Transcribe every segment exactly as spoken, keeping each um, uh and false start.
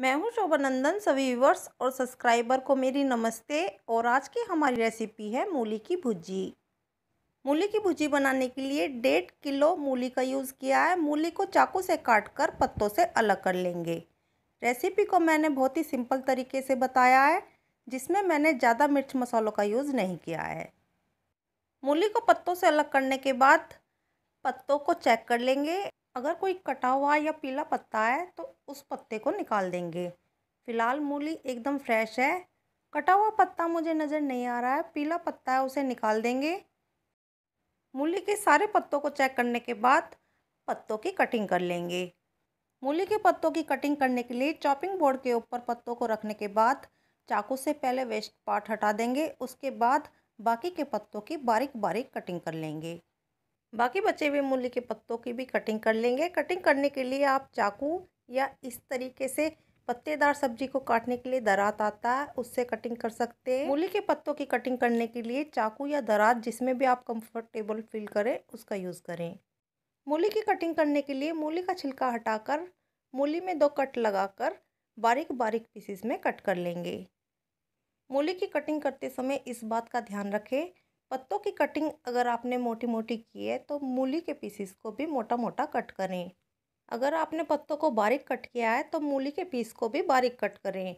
मैं हूं शोभा नंदन। सभी व्यूवर्स और सब्सक्राइबर को मेरी नमस्ते। और आज की हमारी रेसिपी है मूली की भुजी। मूली की भुजी बनाने के लिए डेढ़ किलो मूली का यूज़ किया है। मूली को चाकू से काटकर पत्तों से अलग कर लेंगे। रेसिपी को मैंने बहुत ही सिंपल तरीके से बताया है, जिसमें मैंने ज़्यादा मिर्च मसालों का यूज़ नहीं किया है। मूली को पत्तों से अलग करने के बाद पत्तों को चेक कर लेंगे। अगर कोई कटा हुआ या पीला पत्ता है तो उस पत्ते को निकाल देंगे। फ़िलहाल मूली एकदम फ्रेश है। कटा हुआ पत्ता मुझे नज़र नहीं आ रहा है, पीला पत्ता है, उसे निकाल देंगे। मूली के सारे पत्तों को चेक करने के बाद पत्तों की कटिंग कर लेंगे। मूली के पत्तों की कटिंग करने के लिए चॉपिंग बोर्ड के ऊपर पत्तों को रखने के बाद चाकू से पहले वेस्ट पार्ट हटा देंगे। उसके बाद बाकी के पत्तों की बारीक बारीक कटिंग कर लेंगे। बाकी बचे हुए मूली के पत्तों की भी कटिंग कर लेंगे। कटिंग करने के लिए आप चाकू या इस तरीके से पत्तेदार सब्जी को काटने के लिए दरात आता है, उससे कटिंग कर सकते हैं। मूली के पत्तों की कटिंग करने के लिए चाकू या दरात, जिसमें भी आप कंफर्टेबल फील करें, उसका यूज़ करें। मूली की कटिंग करने के लिए मूली का छिलका हटाकर मूली में दो कट लगाकर बारीक बारीक पीसेस में कट कर लेंगे। मूली की कटिंग करते समय इस बात का ध्यान रखें, पत्तों की कटिंग अगर आपने मोटी मोटी की है तो मूली के पीसेस को भी मोटा मोटा कट करें। अगर आपने पत्तों को बारीक कट किया है तो मूली के पीस को भी बारीक कट करें।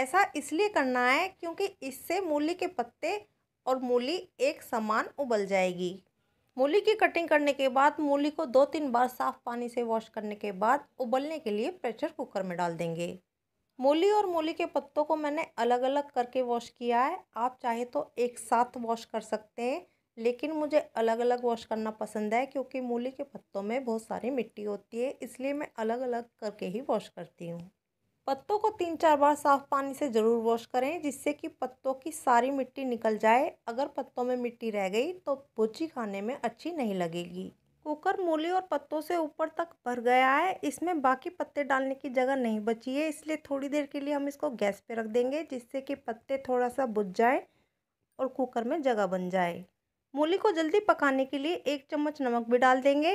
ऐसा इसलिए करना है क्योंकि इससे मूली के पत्ते और मूली एक समान उबल जाएगी। मूली की कटिंग करने के बाद मूली को दो तीन बार साफ़ पानी से वॉश करने के बाद उबलने के लिए प्रेशर कुकर में डाल देंगे। मूली और मूली के पत्तों को मैंने अलग अलग करके वॉश किया है। आप चाहे तो एक साथ वॉश कर सकते हैं, लेकिन मुझे अलग अलग वॉश करना पसंद है क्योंकि मूली के पत्तों में बहुत सारी मिट्टी होती है, इसलिए मैं अलग अलग करके ही वॉश करती हूँ। पत्तों को तीन चार बार साफ पानी से ज़रूर वॉश करें, जिससे कि पत्तों की सारी मिट्टी निकल जाए। अगर पत्तों में मिट्टी रह गई तो भुजी खाने में अच्छी नहीं लगेगी। कुकर मूली और पत्तों से ऊपर तक भर गया है। इसमें बाकी पत्ते डालने की जगह नहीं बची है, इसलिए थोड़ी देर के लिए हम इसको गैस पे रख देंगे, जिससे कि पत्ते थोड़ा सा बुझ जाए और कुकर में जगह बन जाए। मूली को जल्दी पकाने के लिए एक चम्मच नमक भी डाल देंगे।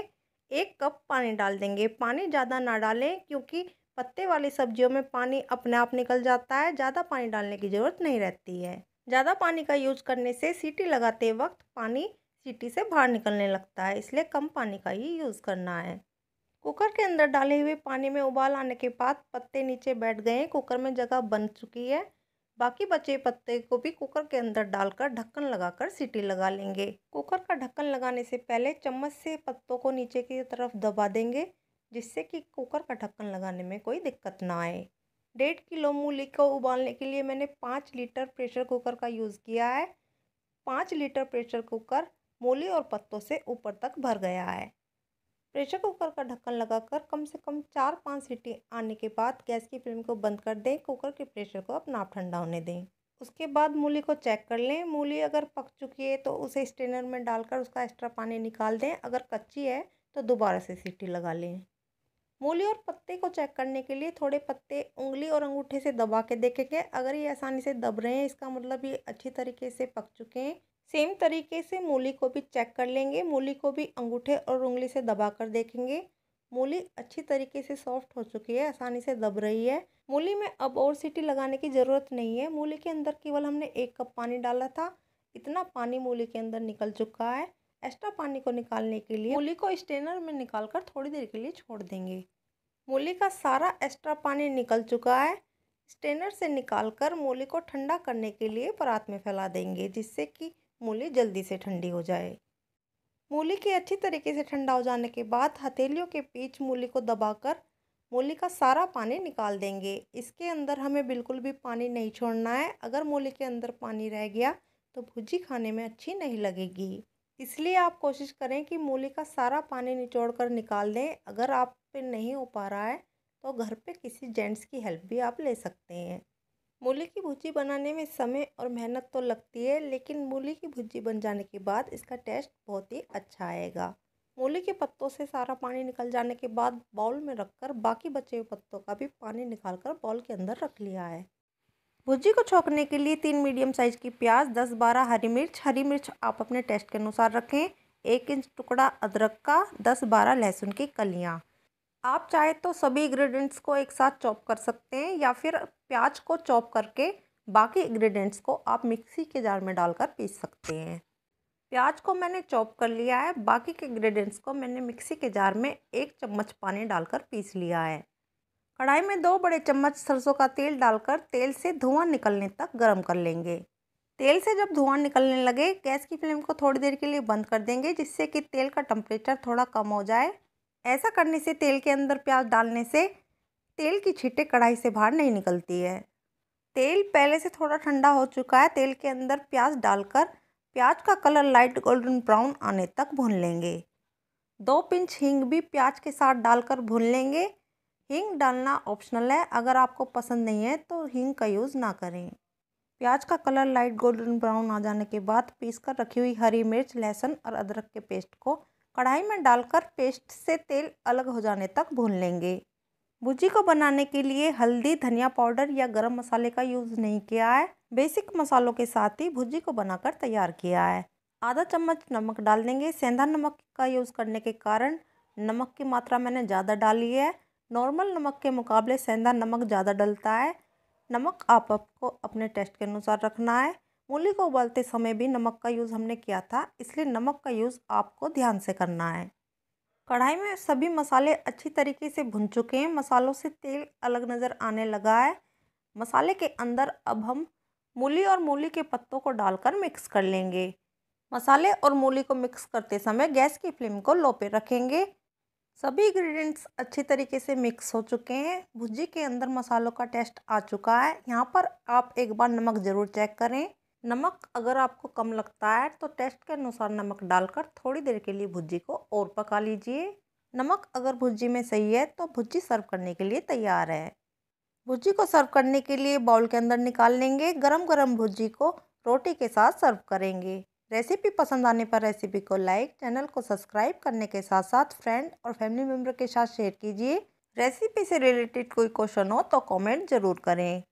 एक कप पानी डाल देंगे। पानी ज़्यादा ना डालें क्योंकि पत्ते वाली सब्जियों में पानी अपने आप निकल जाता है। ज़्यादा पानी डालने की ज़रूरत नहीं रहती है। ज़्यादा पानी का यूज़ करने से सीटी लगाते वक्त पानी सीटी से बाहर निकलने लगता है, इसलिए कम पानी का ही यूज़ करना है। कुकर के अंदर डाले हुए पानी में उबाल आने के बाद पत्ते नीचे बैठ गए हैं, कुकर में जगह बन चुकी है। बाकी बचे पत्ते को भी कुकर के अंदर डालकर ढक्कन लगाकर सीटी लगा लेंगे। कुकर का ढक्कन लगाने से पहले चम्मच से पत्तों को नीचे की तरफ दबा देंगे, जिससे कि कुकर का ढक्कन लगाने में कोई दिक्कत ना आए। डेढ़ किलो मूली को उबालने के लिए मैंने पाँच लीटर प्रेशर कुकर का यूज़ किया है। पाँच लीटर प्रेशर कुकर मूली और पत्तों से ऊपर तक भर गया है। प्रेशर कुकर का ढक्कन लगाकर कम से कम चार पाँच सीटी आने के बाद गैस की फ्लेम को बंद कर दें। कुकर के प्रेशर को अपना आप ठंडा होने दें। उसके बाद मूली को चेक कर लें। मूली अगर पक चुकी है तो उसे स्ट्रेनर में डालकर उसका एक्स्ट्रा पानी निकाल दें। अगर कच्ची है तो दोबारा से सीटी लगा लें। मूली और पत्ते को चेक करने के लिए थोड़े पत्ते उंगली और अंगूठे से दबा के देखेंगे। अगर ये आसानी से दब रहे हैं, इसका मतलब ये अच्छी तरीके से पक चुके हैं। सेम तरीके से मूली को भी चेक कर लेंगे। मूली को भी अंगूठे और उंगली से दबा कर देखेंगे। मूली अच्छी तरीके से सॉफ्ट हो चुकी है, आसानी से दब रही है। मूली में अब और सीटी लगाने की ज़रूरत नहीं है। मूली के अंदर केवल हमने एक कप पानी डाला था, इतना पानी मूली के अंदर निकल चुका है। एक्स्ट्रा पानी को निकालने के लिए मूली को स्ट्रेनर में निकाल कर थोड़ी देर के लिए छोड़ देंगे। मूली का सारा एक्स्ट्रा पानी निकल चुका है। स्ट्रेनर से निकाल कर मूली को ठंडा करने के लिए परात में फैला देंगे, जिससे कि मूली जल्दी से ठंडी हो जाए। मूली के अच्छी तरीके से ठंडा हो जाने के बाद हथेलियों के बीच मूली को दबाकर मूली का सारा पानी निकाल देंगे। इसके अंदर हमें बिल्कुल भी पानी नहीं छोड़ना है। अगर मूली के अंदर पानी रह गया तो भुजी खाने में अच्छी नहीं लगेगी, इसलिए आप कोशिश करें कि मूली का सारा पानी निचोड़कर निकाल दें। अगर आप पे नहीं हो पा रहा है तो घर पे किसी जेंट्स की हेल्प भी आप ले सकते हैं। मूली की भुजी बनाने में समय और मेहनत तो लगती है, लेकिन मूली की भुजी बन जाने के बाद इसका टेस्ट बहुत ही अच्छा आएगा। मूली के पत्तों से सारा पानी निकल जाने के बाद बाउल में रखकर बाकी बचे हुए पत्तों का भी पानी निकालकर बाउल के अंदर रख लिया है। भुजी को छौंकने के लिए तीन मीडियम साइज की प्याज, दस बारह हरी मिर्च, हरी मिर्च आप अपने टेस्ट के अनुसार रखें, एक इंच टुकड़ा अदरक का, दस बारह लहसुन की कलियाँ, आप चाहे तो सभी इंग्रेडिएंट्स को एक साथ चॉप कर सकते हैं या फिर प्याज को चॉप करके बाकी इंग्रेडिएंट्स को आप मिक्सी के जार में डालकर पीस सकते हैं। प्याज को मैंने चॉप कर लिया है, बाकी के इंग्रेडिएंट्स को मैंने मिक्सी के जार में एक चम्मच पानी डालकर पीस लिया है। कढ़ाई में दो बड़े चम्मच सरसों का तेल डालकर तेल से धुआं निकलने तक गर्म कर लेंगे। तेल से जब धुआं निकलने लगे गैस की फ्लेम को थोड़ी देर के लिए बंद कर देंगे, जिससे कि तेल का टेम्परेचर थोड़ा कम हो जाए। ऐसा करने से तेल के अंदर प्याज डालने से तेल की छींटे कढ़ाई से बाहर नहीं निकलती है। तेल पहले से थोड़ा ठंडा हो चुका है। तेल के अंदर प्याज डालकर प्याज का कलर लाइट गोल्डन ब्राउन आने तक भून लेंगे। दो पिंच हींग भी प्याज के साथ डालकर भून लेंगे। हींग डालना ऑप्शनल है, अगर आपको पसंद नहीं है तो हींग का यूज़ ना करें। प्याज का कलर लाइट गोल्डन ब्राउन आ जाने के बाद पीस कर रखी हुई हरी मिर्च, लहसुन और अदरक के पेस्ट को कढ़ाई में डालकर पेस्ट से तेल अलग हो जाने तक भून लेंगे। भुजी को बनाने के लिए हल्दी, धनिया पाउडर या गरम मसाले का यूज़ नहीं किया है। बेसिक मसालों के साथ ही भुजी को बनाकर तैयार किया है। आधा चम्मच नमक डाल देंगे। सेंधा नमक का यूज़ करने के कारण नमक की मात्रा मैंने ज़्यादा डाली है। नॉर्मल नमक के मुकाबले सेंधा नमक ज़्यादा डलता है। नमक आप आपको अपने टेस्ट के अनुसार रखना है। मूली को उबालते समय भी नमक का यूज़ हमने किया था, इसलिए नमक का यूज़ आपको ध्यान से करना है। कढ़ाई में सभी मसाले अच्छी तरीके से भुन चुके हैं। मसालों से तेल अलग नज़र आने लगा है। मसाले के अंदर अब हम मूली और मूली के पत्तों को डालकर मिक्स कर लेंगे। मसाले और मूली को मिक्स करते समय गैस की फ्लेम को लो पे रखेंगे। सभी इंग्रेडिएंट्स अच्छी तरीके से मिक्स हो चुके हैं। भुजी के अंदर मसालों का टेस्ट आ चुका है। यहाँ पर आप एक बार नमक ज़रूर चेक करें। नमक अगर आपको कम लगता है तो टेस्ट के अनुसार नमक डालकर थोड़ी देर के लिए भुजी को और पका लीजिए। नमक अगर भुजी में सही है तो भुजी सर्व करने के लिए तैयार है। भुजी को सर्व करने के लिए बाउल के अंदर निकाल लेंगे। गरम गरम भुजी को रोटी के साथ सर्व करेंगे। रेसिपी पसंद आने पर रेसिपी को लाइक, चैनल को सब्सक्राइब करने के साथ साथ फ्रेंड और फैमिली मेम्बर के साथ शेयर कीजिए। रेसिपी से रिलेटेड कोई क्वेश्चन हो तो कॉमेंट ज़रूर करें।